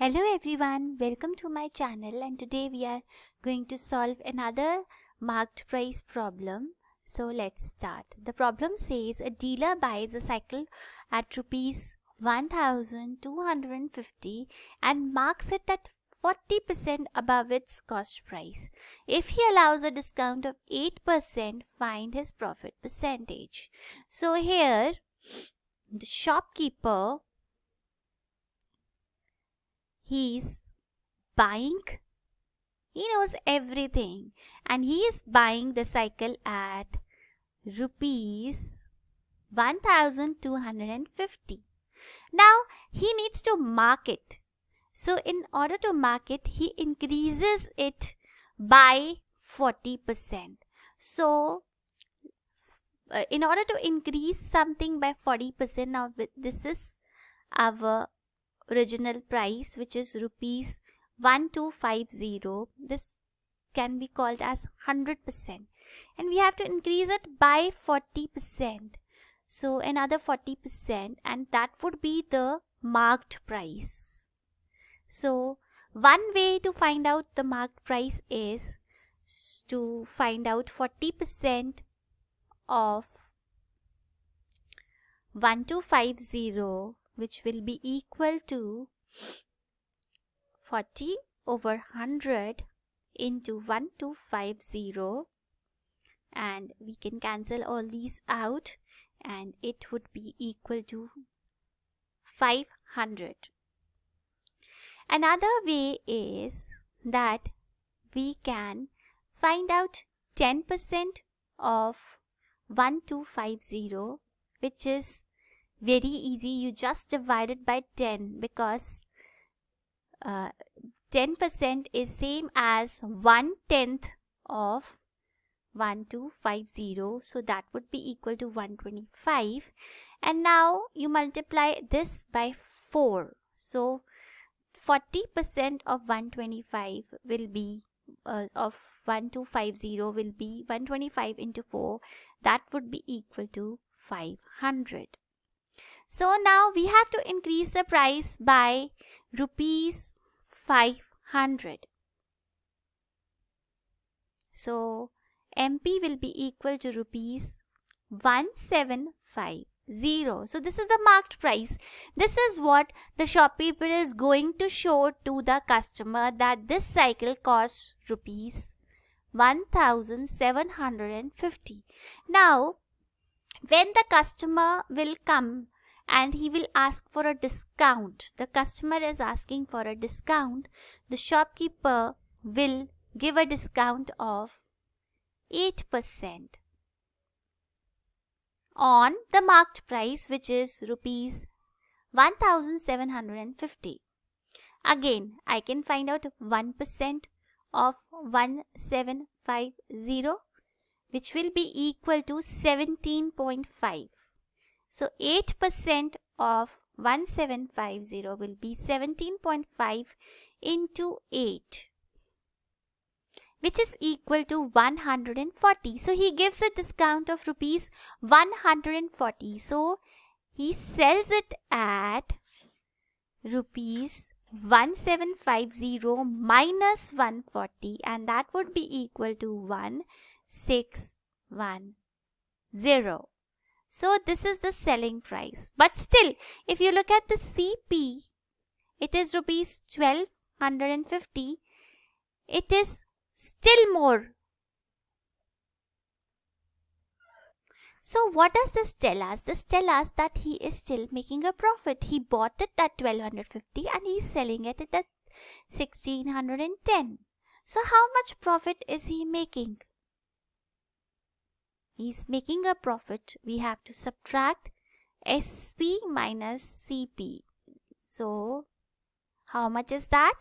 Hello everyone, welcome to my channel, and today we are going to solve another marked price problem. So let's start. The problem says a dealer buys a cycle at rupees 1250 and marks it at 40% above its cost price. If he allows a discount of 8%, find his profit percentage. So here the shopkeeper, he's buying, he knows everything, and he is buying the cycle at rupees 1250. Now he needs to mark it. So in order to mark it, he increases it by 40%. So in order to increase something by 40%, now this is our original price, which is rupees 1250. This can be called as 100%, and we have to increase it by 40%. So another 40%, and that would be the marked price. So one way to find out the marked price is to find out 40% of 1250, which will be equal to 40 over 100 into 1250, and we can cancel all these out, and it would be equal to 500. Another way is that we can find out 10% of 1250, which is very easy. You just divide it by 10, because 10% is same as 1/10 of 1250, so that would be equal to 125. And now you multiply this by 4. So 40% of 125 will be of 1250 will be 125 into 4. That would be equal to 500. So now we have to increase the price by rupees 500. So MP will be equal to rupees 1750. So this is the marked price. This is what the shopkeeper is going to show to the customer, that this cycle costs rupees 1750. Now when the customer will come and he will ask for a discount, the customer is asking for a discount, the shopkeeper will give a discount of 8% on the marked price, which is rupees 1750. Again, I can find out 1% of 1750, which will be equal to 17.5. So 8% of 1750 will be 17.5 into 8, which is equal to 140. So he gives a discount of rupees 140. So he sells it at rupees 1750 minus 140, and that would be equal to 1610. So this is the selling price. But still, if you look at the CP, it is rupees 1250. It is still more. So what does this tell us? This tells us that he is still making a profit. He bought it at 1250 and he is selling it at 1610. So how much profit is he making? He's making a profit. We have to subtract SP minus CP. So how much is that?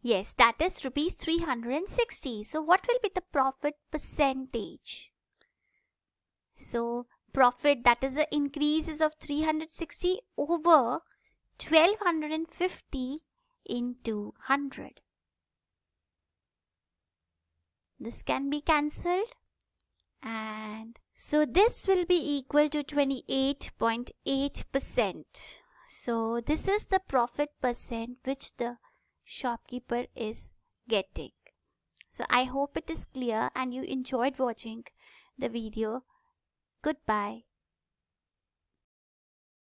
Yes, that is rupees 360. So what will be the profit percentage? So profit, that is the increase, is of 360 over 1250 into 100. This can be cancelled, and so this will be equal to 28.8%. So this is the profit percent which the shopkeeper is getting. So I hope it is clear and you enjoyed watching the video. Goodbye.